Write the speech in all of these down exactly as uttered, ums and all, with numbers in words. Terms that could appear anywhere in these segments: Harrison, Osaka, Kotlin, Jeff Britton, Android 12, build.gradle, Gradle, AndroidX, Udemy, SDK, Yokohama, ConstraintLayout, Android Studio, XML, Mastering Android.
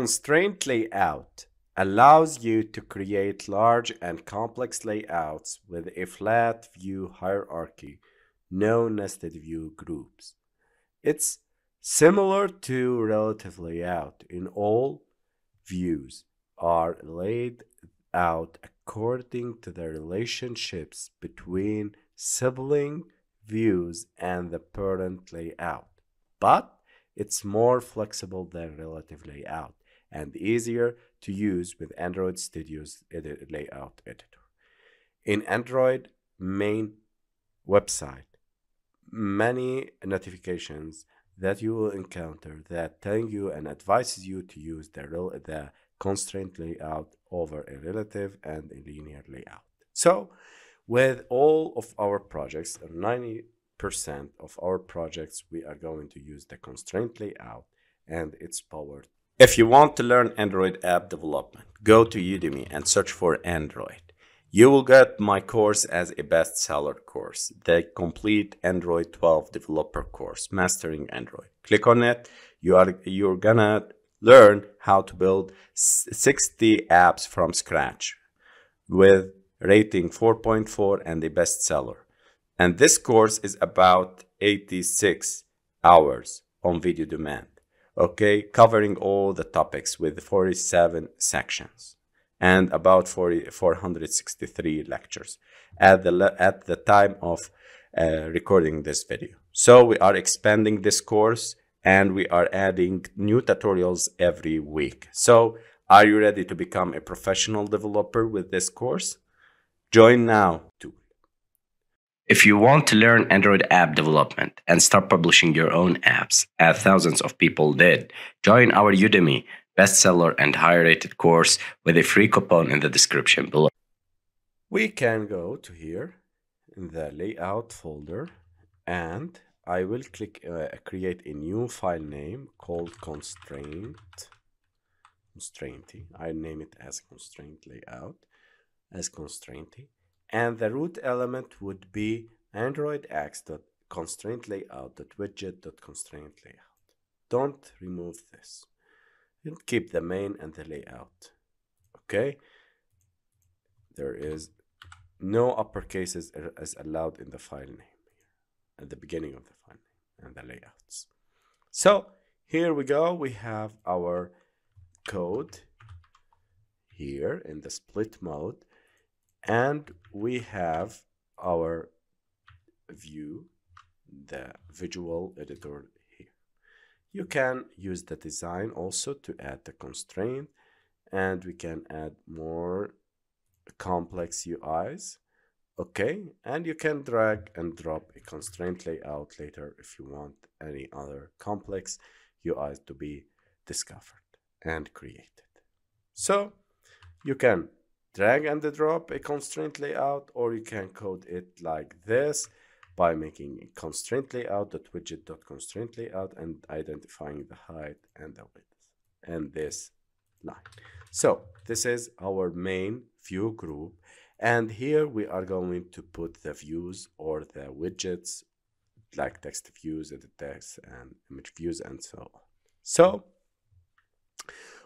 Constraint layout allows you to create large and complex layouts with a flat view hierarchy, no nested view groups. It's similar to relative layout in all views are laid out according to the relationships between sibling views and the parent layout, but it's more flexible than relative layout and easier to use with Android Studio's edit layout editor. In Android main website, many notifications that you will encounter that telling you and advises you to use the, the constraint layout over a relative and a linear layout. So with all of our projects, ninety percent of our projects, we are going to use the constraint layout and it's powered. If you want to learn Android app development, go to Udemy and search for Android. You will get my course as a bestseller course, the complete Android twelve developer course, Mastering Android. Click on it. You are, you're gonna learn how to build sixty apps from scratch with rating four point four and a bestseller. And this course is about eighty-six hours on video demand, okay, covering all the topics with forty-seven sections and about four hundred sixty-three lectures at the, le at the time of uh, recording this video. So we are expanding this course and we are adding new tutorials every week. So are you ready to become a professional developer with this course? Join now too. If you want to learn Android app development and start publishing your own apps, as thousands of people did, join our Udemy bestseller and high-rated course with a free coupon in the description below. We can go to here in the layout folder and I will click uh, create a new file name called constraint constrainty. I name it as constraint layout as constrainty and the root element would be androidx dot constraint layout dot widget dot constraint layout. Don't remove this. And keep the main and the layout. Okay, there is no uppercases as allowed in the file name here at the beginning of the file name and the layouts. So here we go, we have our code here in the split mode and we have our view, the visual editor. You can use the design also to add the constraint and we can add more complex U Is. Okay, and you can drag and drop a constraint layout later if you want any other complex U Is to be discovered and created. So you can drag and drop a constraint layout or you can code it like this by making a constraint layout widget constraint layout and identifying the height and the width and this line. So this is our main view group and here we are going to put the views or the widgets like text views and the text and image views and so on. So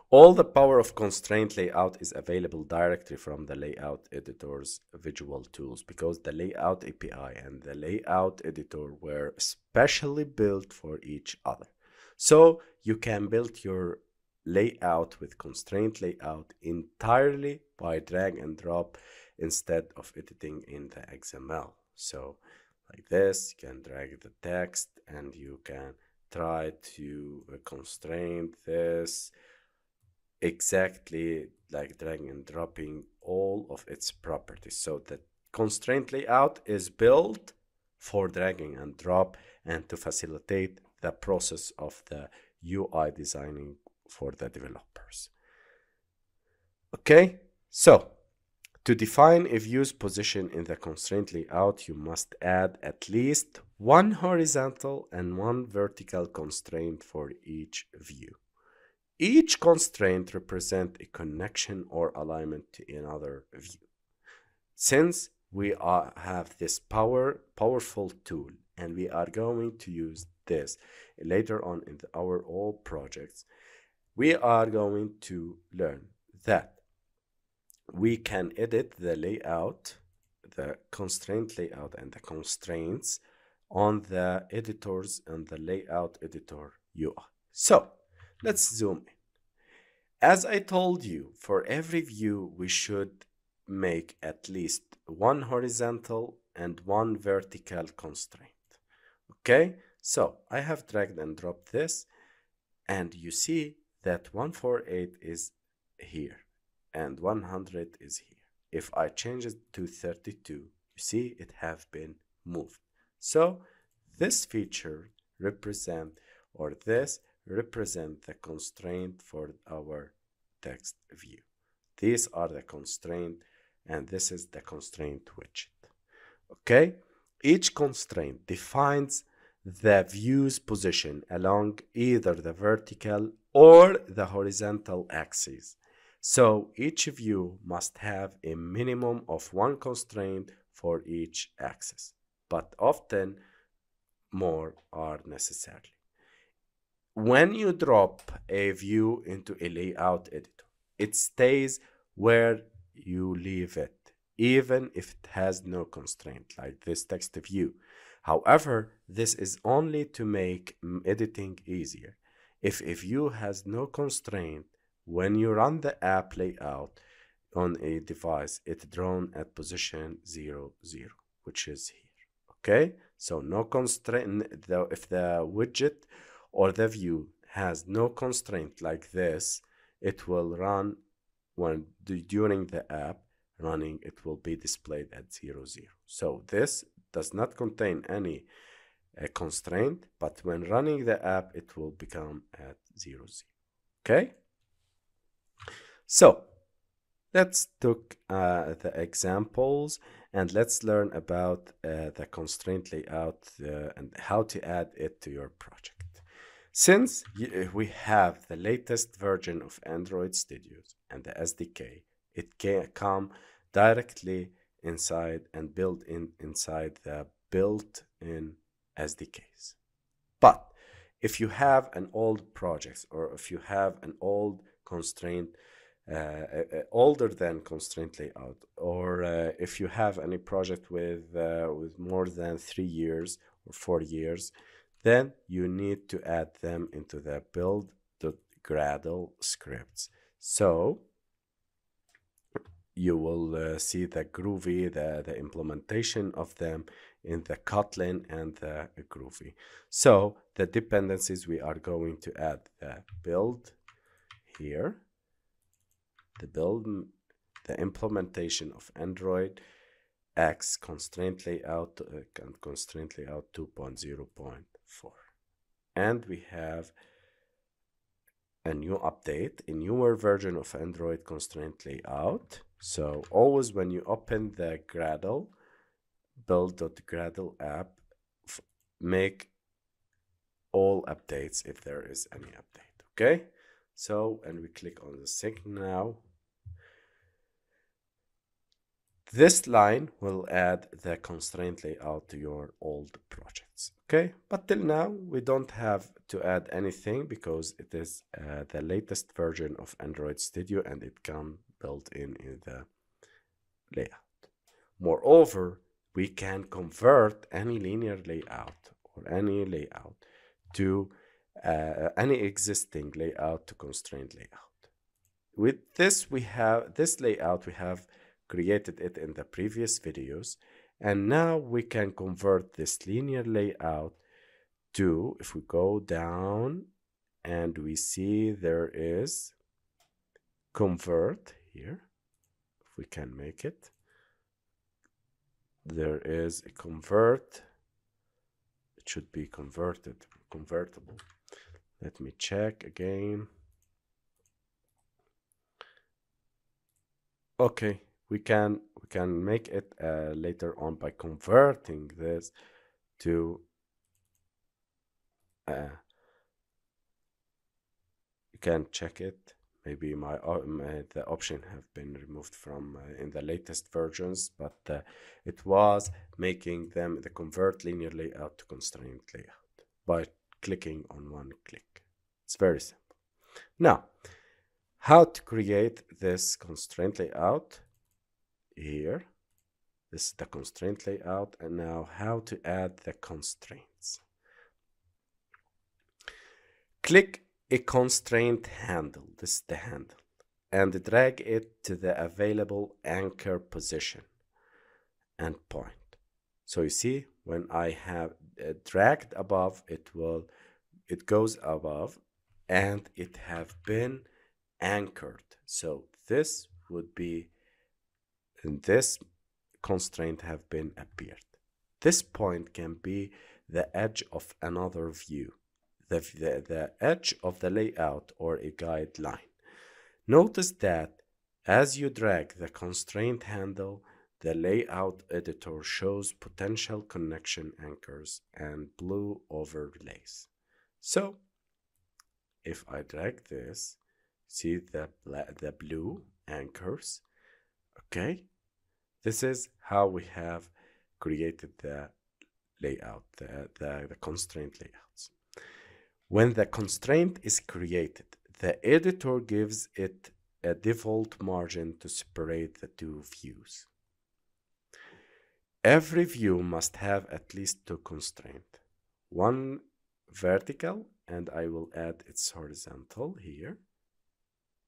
all the power of constraint layout is available directly from the layout editor's visual tools because the layout A P I and the layout editor were specially built for each other. So you can build your layout with constraint layout entirely by drag and drop instead of editing in the X M L. So like this, you can drag the text and you can try to constrain this exactly like dragging and dropping all of its properties. So the constraint layout is built for dragging and drop and to facilitate the process of the U I designing for the developers. Okay, so to define a view's position in the constraint layout, you must add at least one horizontal and one vertical constraint for each view. Each constraint represents a connection or alignment to another view. Since we are, have this power, powerful tool and we are going to use this later on in the, our all projects, We are going to learn that we can edit the layout, the constraint layout and the constraints on the editors and the layout editor U I. So let's zoom in. As I told you, for every view, we should make at least one horizontal and one vertical constraint. Okay, so I have dragged and dropped this, and you see that one forty-eight is here and one hundred is here. If I change it to thirty-two, you see it have been moved. So this feature represent, or this represent the constraint for our text view. These are the constraint, and this is the constraint widget. Okay, each constraint defines the view's position along either the vertical or the horizontal axis. So each view must have a minimum of one constraint for each axis, but often more are necessary. When you drop a view into a layout editor, it stays where you leave it, even if it has no constraint, like this text view. However, this is only to make editing easier. If a view has no constraint, when you run the app layout on a device, it's drawn at position zero, zero, which is here. Okay, so no constraint. If the widget or the view has no constraint like this, it will run when during the app running, it will be displayed at zero, zero. So this does not contain any uh, constraint, but when running the app, it will become at zero, zero. Okay. So let's take uh, the examples, and let's learn about uh, the constraint layout uh, and how to add it to your project. Since we have the latest version of Android Studio and the S D K, it can come directly inside and built in inside the built-in S D Ks. But if you have an old project, or if you have an old constraint, uh, uh, older than constraint layout, or uh, if you have any project with uh, with more than three years or four years, then you need to add them into the build.gradle scripts. So you will uh, see the Groovy, the, the implementation of them in the Kotlin and the Groovy. So the dependencies, we are going to add the build here, the build, the implementation of Android X constraint layout uh, and constraint layout two point zero point four, and we have a new update, a newer version of Android constraint layout. So always when you open the Gradle build.gradle app, make all updates if there is any update. Okay, so and we click on the sync now. This line will add the constraint layout to your old projects. Okay, but till now we don't have to add anything because it is uh, the latest version of Android Studio and it comes built in in the layout. Moreover, we can convert any linear layout or any layout to uh, any existing layout to constraint layout. With this, we have this layout we have created it in the previous videos, and now we can convert this linear layout to, if we go down and we see there is convert here, if we can make it, there is a convert, it should be converted, convertible. Let me check again. Okay, we can we can make it uh, later on by converting this to uh, you can check it. Maybe my, uh, my the option have been removed from uh, in the latest versions, but uh, it was making them the convert linear layout to constraint layout by clicking on one click. It's very simple. Now, how to create this constraint layout here. This is the constraint layout, and now how to add the constraints. Click a constraint handle. This is the handle, and drag it to the available anchor position and point. So you see, when I have uh, dragged above, it will, it goes above, and it have been anchored. So this would be, and this constraint have been appeared. This point can be the edge of another view, the, the, the edge of the layout or a guideline. Notice that as you drag the constraint handle, the layout editor shows potential connection anchors and blue overlays. So if I drag this, see the, the blue anchors. Okay, this is how we have created the layout, the, the, the constraint layouts. When the constraint is created, the editor gives it a default margin to separate the two views. Every view must have at least two constraints, one vertical, and I will add its horizontal here.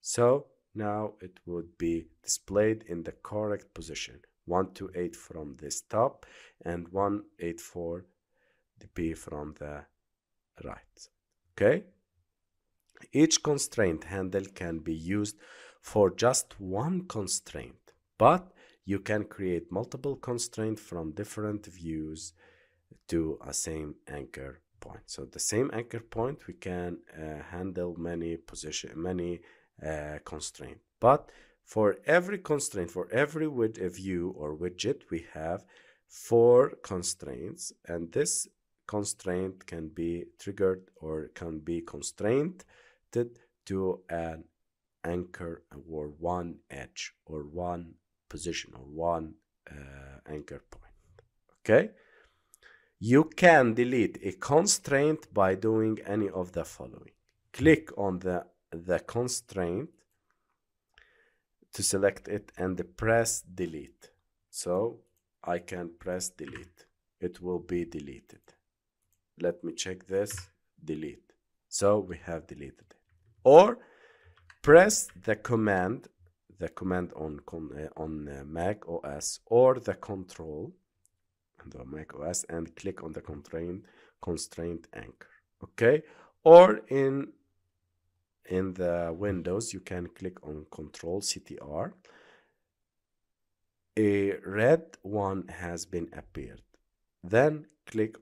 So now it would be displayed in the correct position, one two eight from this top and one eight four p from the right. Okay, each constraint handle can be used for just one constraint, but you can create multiple constraints from different views to a same anchor point. So the same anchor point, we can uh, handle many position, many Uh, constraint, but for every constraint, for every widget, a view or widget, we have four constraints, and this constraint can be triggered or can be constrained to an anchor or one edge or one position or one uh, anchor point. Okay, you can delete a constraint by doing any of the following. Click on the the constraint to select it and press delete. So I can press delete, it will be deleted. Let me check this. Delete. So we have deleted it. Or press the command, the command on on Mac O S or the control on the Mac O S, and click on the constraint constraint anchor. Okay, or in in the Windows, you can click on Control C T R. A red one has been appeared. Then click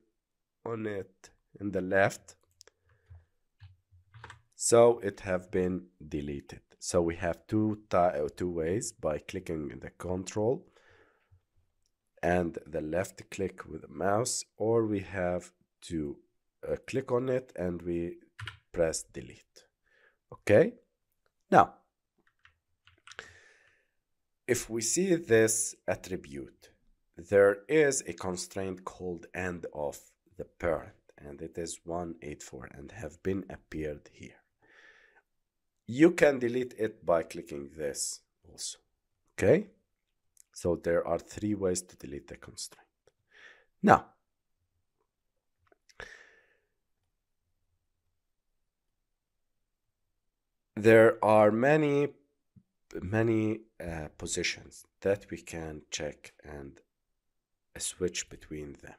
on it in the left. So it have been deleted. So we have two, two ways, by clicking the Control and the left click with the mouse, or we have to uh, click on it and we press delete. Okay, now if we see this attribute, there is a constraint called end of the parent, and it is one eight four and have been appeared here. You can delete it by clicking this also. Okay, so there are three ways to delete the constraint. Now there are many, many uh, positions that we can check and switch between them.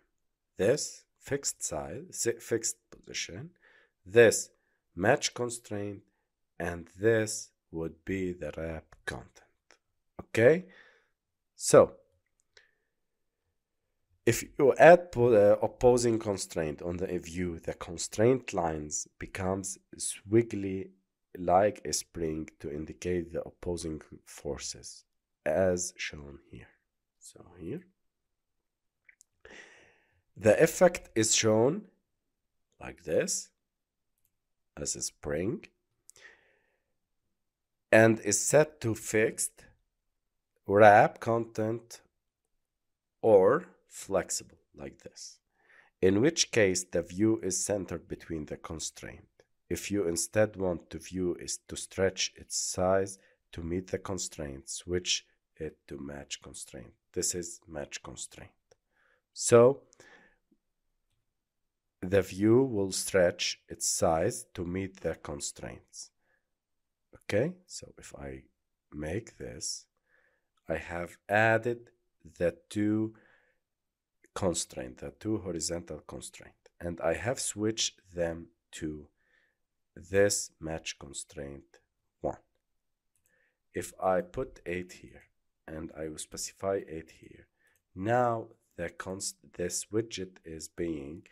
This fixed size, fixed position, this match constraint, and this would be the wrap content. Okay, so if you add opposing constraint on the view, the constraint lines becomes squiggly like a spring to indicate the opposing forces, as shown here. So here the effect is shown like this as a spring, and is set to fixed, wrap content, or flexible like this, in which case the view is centered between the constraint If you instead want to view is to stretch its size to meet the constraint, switch it to match constraint. This is match constraint. So the view will stretch its size to meet the constraints. Okay, so if I make this, I have added the two constraints, the two horizontal constraints, and I have switched them to this match constraint one. If I put eight here and I will specify eight here, now the const this widget is being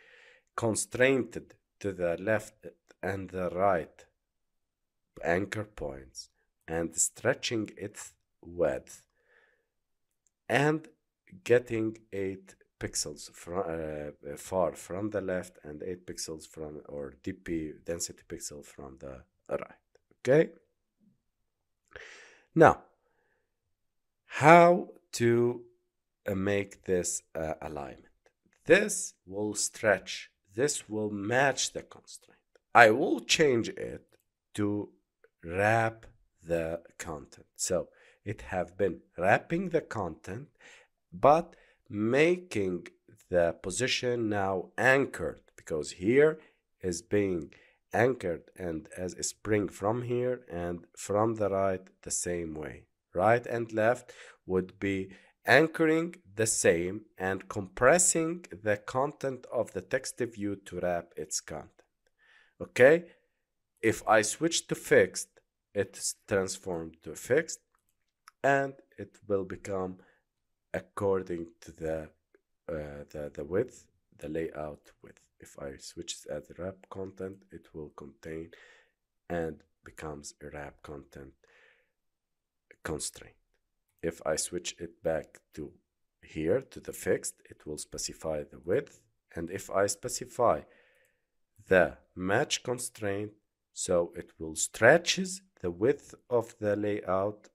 constrained to the left and the right anchor points and stretching its width and getting eight pixels from uh, far from the left and eight pixels from, or D P density pixel from the right. Okay, now how to uh, make this uh, alignment. This will stretch, this will match the constraint. I will change it to wrap the content, so it have been wrapping the content but making the position now anchored, because here is being anchored and as a spring from here and from the right the same way. Right and left would be anchoring the same and compressing the content of the text view to wrap its content. Okay, if I switch to fixed, it's transformed to fixed and it will become according to the, uh, the the width, the layout width. If I switch as wrap content, it will contain and becomes a wrap content constraint. If I switch it back to here to the fixed, it will specify the width, and if I specify the match constraint, so it will stretches the width of the layout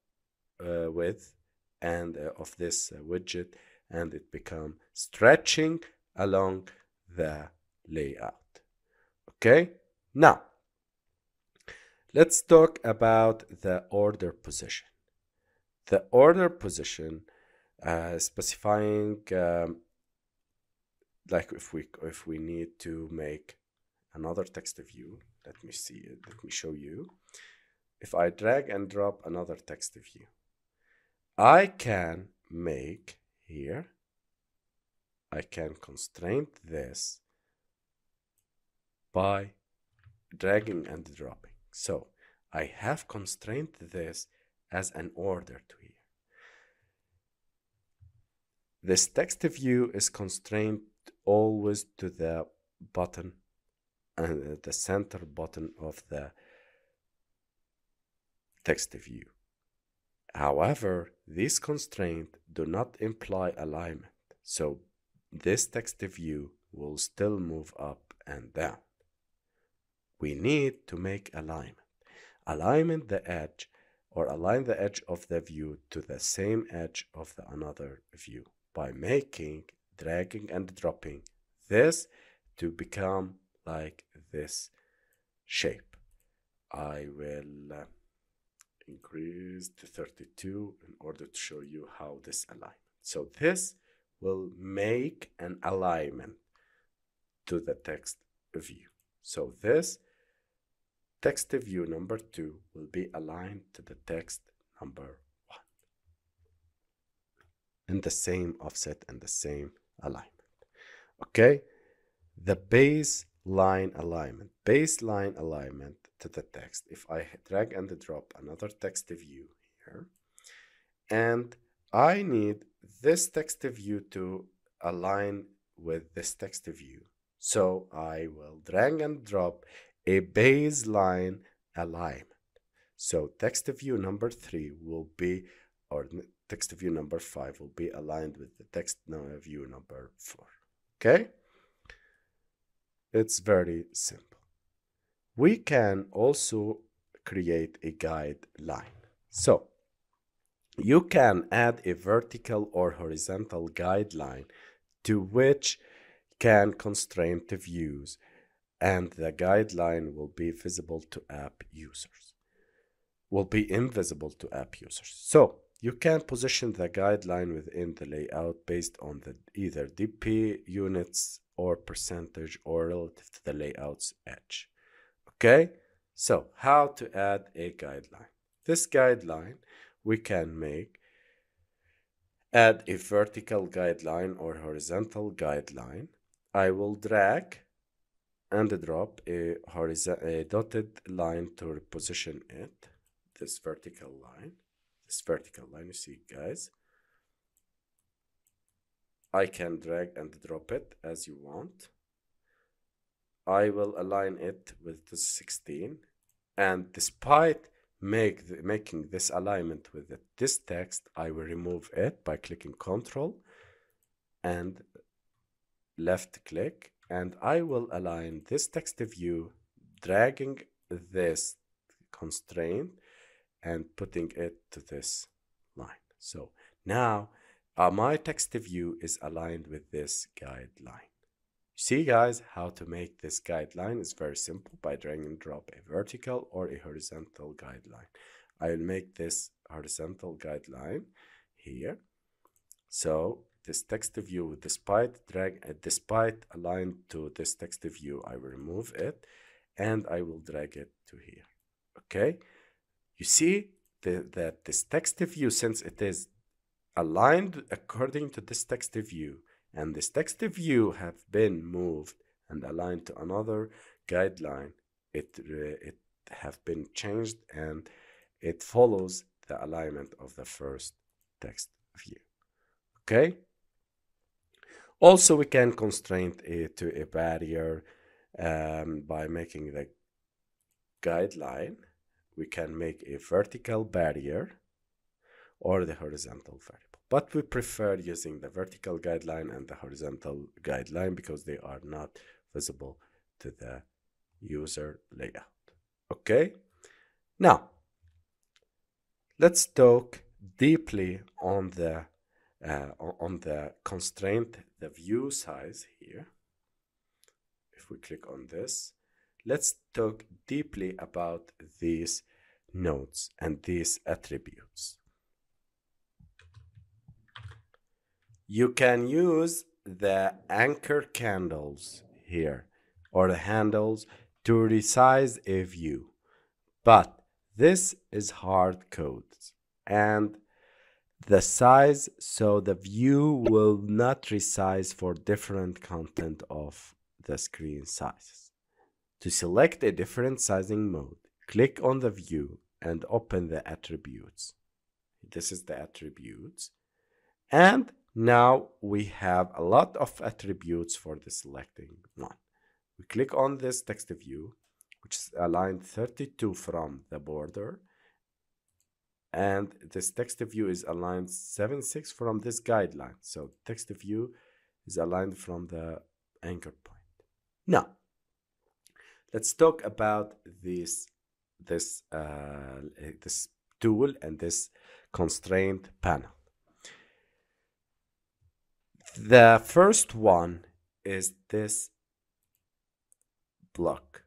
uh, width and uh, of this uh, widget, and it become stretching along the layout. Okay, now let's talk about the order position. The order position uh, specifying um, like if we if we need to make another text view, let me see it, let me show you. If I drag and drop another text view, I can make here, I can constrain this by dragging and dropping. So I have constrained this as an order to here. This text view is constrained always to the button and uh, the center button of the text view. However, these constraints do not imply alignment, so this text view will still move up and down. We need to make alignment. Alignment the edge, or align the edge of the view to the same edge of the another view by making, dragging and dropping this to become like this shape. I will... Uh, increase to thirty-two in order to show you how this aligns. So this will make an alignment to the text view. So this text view number two will be aligned to the text number one in the same offset and the same alignment. Okay, the baseline alignment, baseline alignment to the text. If I drag and drop another text view here, and I need this text view to align with this text view, so I will drag and drop a baseline alignment. So text view number three will be, or text view number five will be aligned with the text view number four. Okay, it's very simple. We can also create a guideline. So you can add a vertical or horizontal guideline to which can constrain the views and the guideline will be visible to app users, will be invisible to app users. So you can position the guideline within the layout based on the either D P units or percentage or relative to the layout's edge. Okay, so how to add a guideline. This guideline we can make, add a vertical guideline or horizontal guideline. I will drag and drop a, horizontal, a dotted line to reposition it, this vertical line. This vertical line, you see guys, I can drag and drop it as you want. I will align it with the sixteen, and despite make the, making this alignment with it, this text, I will remove it by clicking Control and left click, and I will align this text view, dragging this constraint and putting it to this line. So now uh, my text view is aligned with this guideline. See guys, how to make this guideline is very simple by drag and drop a vertical or a horizontal guideline. I will make this horizontal guideline here. So this text view, despite drag, uh, despite aligned to this text view, I will remove it and I will drag it to here. Okay. You see the, that this text view, since it is aligned according to this text view, and this text view have been moved and aligned to another guideline, it, uh, it have been changed and it follows the alignment of the first text view. Okay? Also, we can constrain it to a barrier um, by making the guideline. We can make a vertical barrier or the horizontal variable, but we prefer using the vertical guideline and the horizontal guideline because they are not visible to the user layout. Okay, now let's talk deeply on the uh, on the constraint, the view size here. If we click on this, let's talk deeply about these nodes and these attributes. You can use the anchor candles here or the handles to resize a view, but this is hard code and the size, so the view will not resize for different content of the screen sizes. To select a different sizing mode, click on the view and open the attributes. This is the attributes. And now we have a lot of attributes for the selecting one. We click on this text view, which is aligned thirty-two from the border. And this text view is aligned seventy-six from this guideline. So text view is aligned from the anchor point. Now, let's talk about this this uh, this tool and this constraint panel. The first one is this block,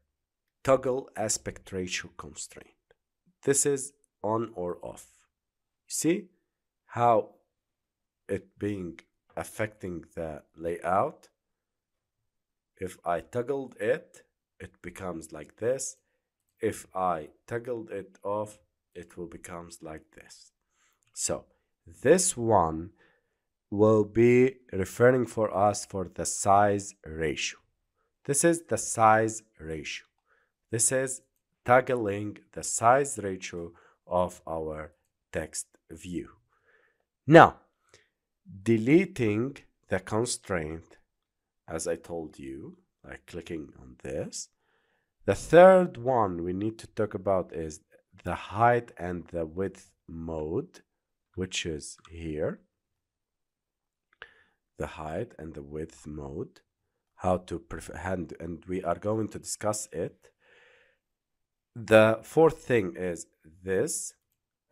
toggle aspect ratio constraint. This is on or off. See how it being affecting the layout. If I toggled it, it becomes like this. If I toggled it off, it will becomes like this. So this one will be referring for us for the size ratio. This is the size ratio. This is toggling the size ratio of our text view. Now, deleting the constraint, as I told you, like clicking on this. The third one we need to talk about is the height and the width mode, which is here. The height and the width mode, how to prefer, and, and we are going to discuss it. The fourth thing is this,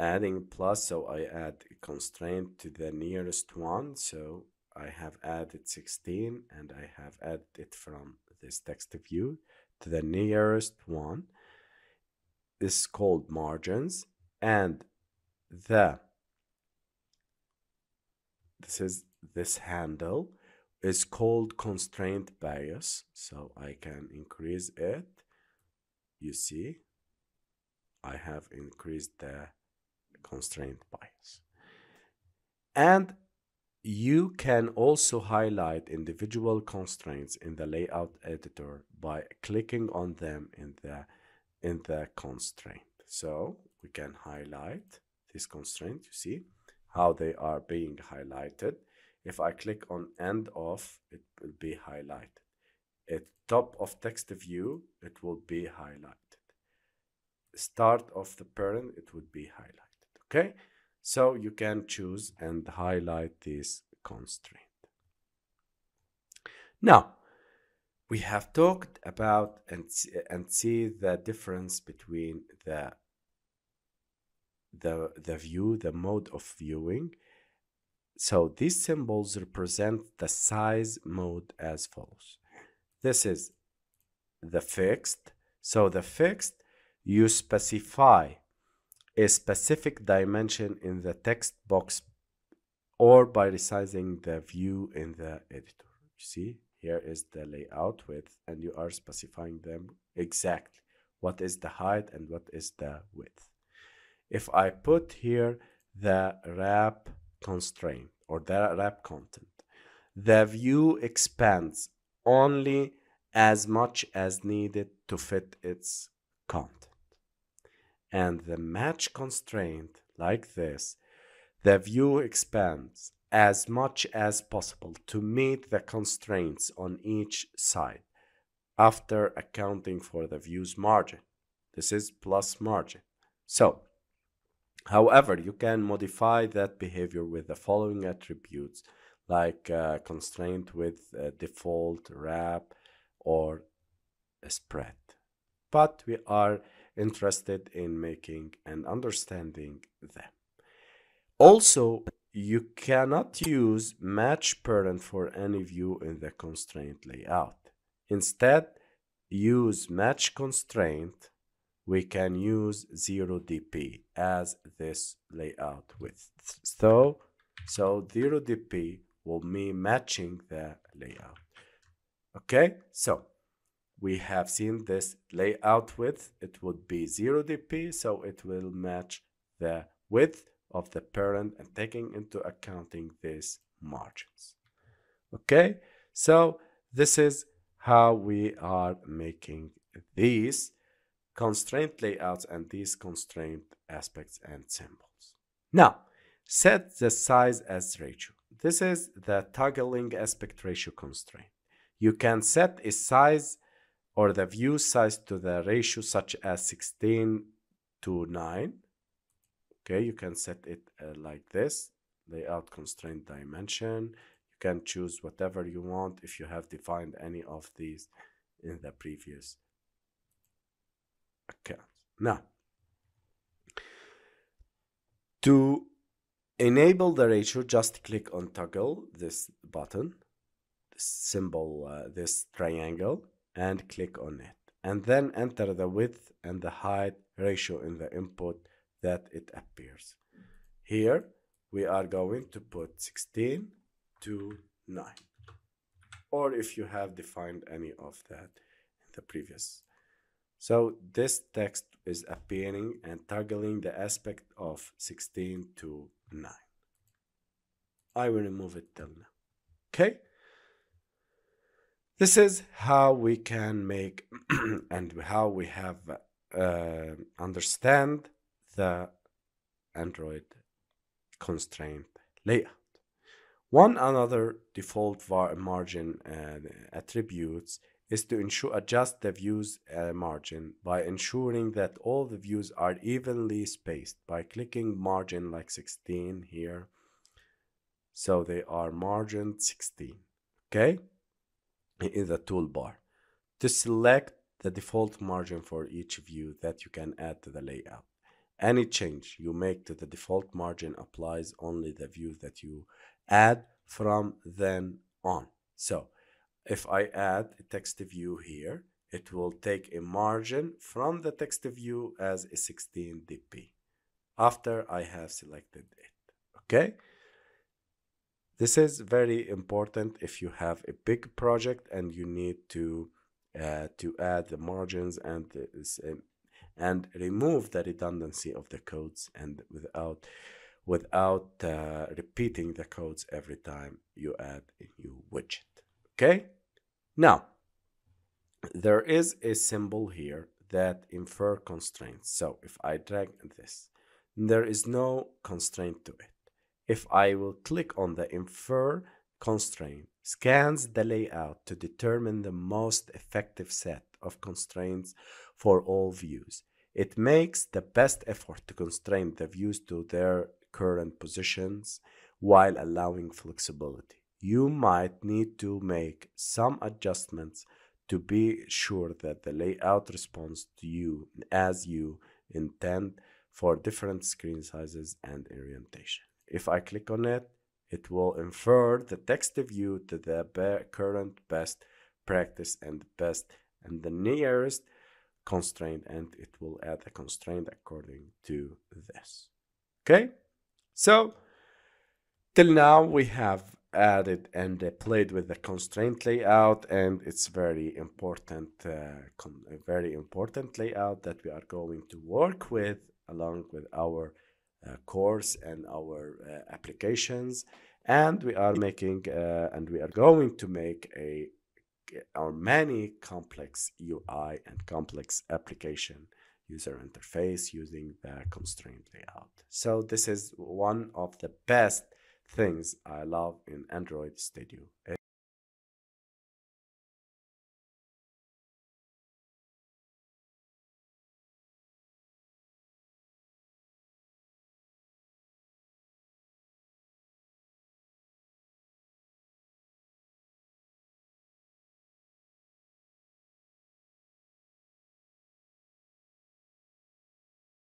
adding plus, so I add a constraint to the nearest one, so I have added sixteen and I have added it from this text view to the nearest one. This is called margins, and the this is this handle is called constraint bias. So I can increase it. You see, I have increased the constraint bias. And you can also highlight individual constraints in the layout editor by clicking on them in the in the constraint. So we can highlight this constraint. You see how they are being highlighted. If I click on end of, it will be highlighted. At top of text view, it will be highlighted. Start of the parent, it would be highlighted. Okay, so you can choose and highlight this constraint. Now, we have talked about and and see the difference between the the the view, the mode of viewing. So these symbols represent the size mode as follows. This is the fixed. So the fixed, you specify a specific dimension in the text box or by resizing the view in the editor. You see, here is the layout width, and you are specifying them exactly. What is the height and what is the width? If I put here the wrap constraint or the wrap content, the view expands only as much as needed to fit its content. And the match constraint, like this, the view expands as much as possible to meet the constraints on each side after accounting for the view's margin. This is plus margin. So, however, you can modify that behavior with the following attributes like uh, constraint with uh, default, wrap, or a spread. But we are interested in making and understanding them. Also, you cannot use match parent for any view in the constraint layout. Instead, use match constraint. We can use zero D P as this layout width. So, so zero D P will be matching the layout. Okay, so we have seen this layout width. It would be zero D P, so it will match the width of the parent and taking into accounting these margins. Okay, so this is how we are making these constraint layouts and these constraint aspects and symbols. Now, set the size as ratio. This is the toggling aspect ratio constraint. You can set a size or the view size to the ratio such as sixteen to nine. Okay, you can set it uh, like this. Layout constraint dimension. You can choose whatever you want if you have defined any of these in the previous accounts. Now, to enable the ratio, just click on toggle this button, this symbol, uh, this triangle, and click on it, and then enter the width and the height ratio in the input that it appears. Here we are going to put sixteen to nine, or if you have defined any of that in the previous. So this text is appearing and toggling the aspect of sixteen to nine. I will remove it till now. Okay, this is how we can make and how we have uh, understand the Android constraint layout. One another default margin uh, attributes is to ensure adjust the view's uh, margin by ensuring that all the views are evenly spaced by clicking margin like sixteen here. So they are margined sixteen. Okay, in the toolbar to select the default margin for each view that you can add to the layout. Any change you make to the default margin applies only the view that you add from then on. So if I add a text view here, It will take a margin from the text view as a sixteen D P after I have selected it. Okay. This is very important if you have a big project and you need to uh, to add the margins and uh, and remove the redundancy of the codes and without without uh, repeating the codes every time you add a new widget. Okay. Now, there is a symbol here that infers constraints. So if I drag this, there is no constraint to it. If I will click on the infer constraint, scans the layout to determine the most effective set of constraints for all views. It makes the best effort to constrain the views to their current positions while allowing flexibility. You might need to make some adjustments to be sure that the layout responds to you as you intend for different screen sizes and orientation. If I click on it, it will infer the text view to the be current best practice and best and the nearest constraint, and it will add a constraint according to this. Okay, so till now we have added and uh, played with the constraint layout, and it's very important, uh, a very important layout that we are going to work with along with our Uh, course and our uh, applications, and we are making uh, and we are going to make a our many complex U I and complex application user interface using the constraint layout. So this is one of the best things I love in Android Studio.